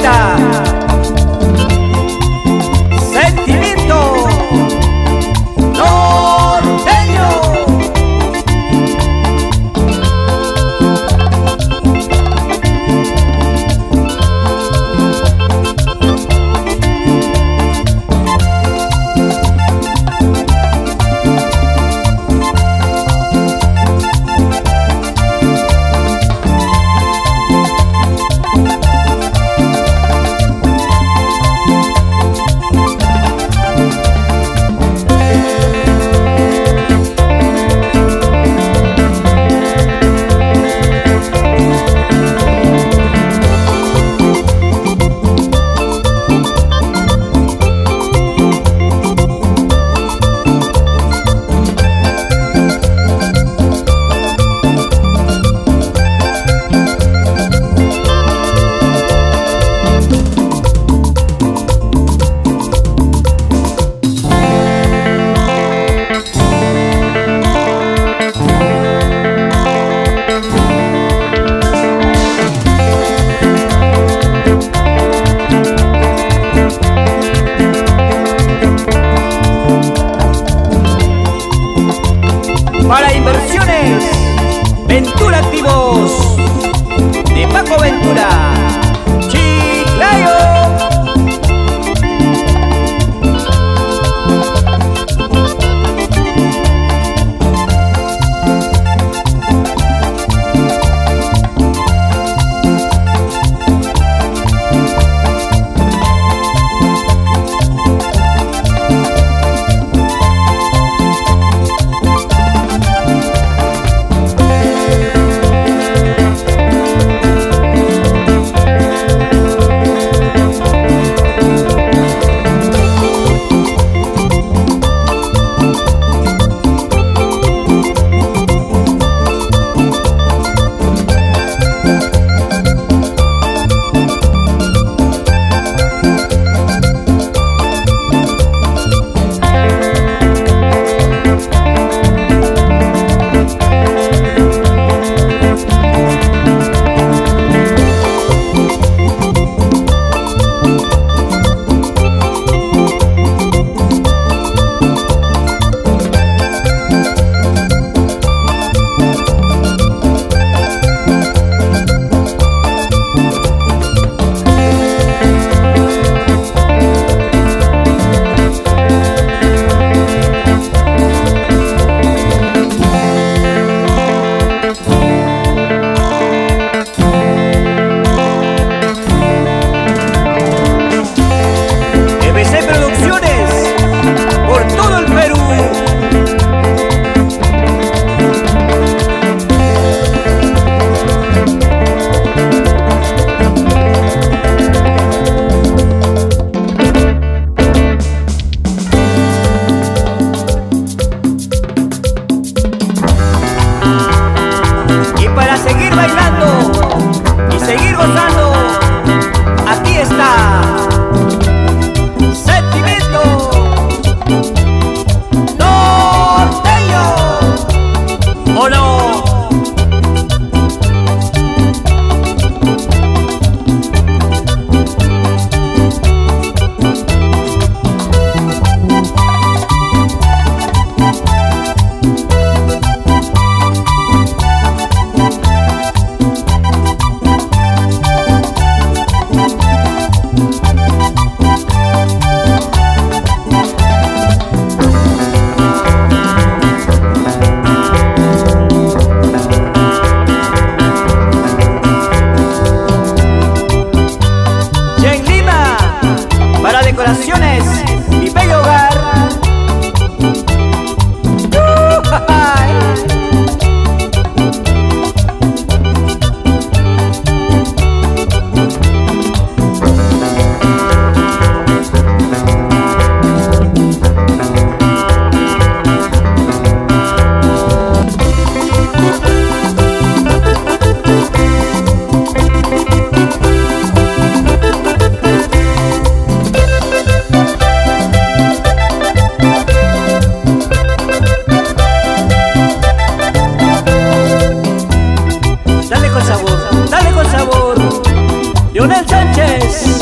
bonita. Sentimiento norteño. Para inversiones, Ventura Activos, de Paco Ventura, Chiclayo. Mi bello hogar. Dale con sabor, Leonel Sánchez.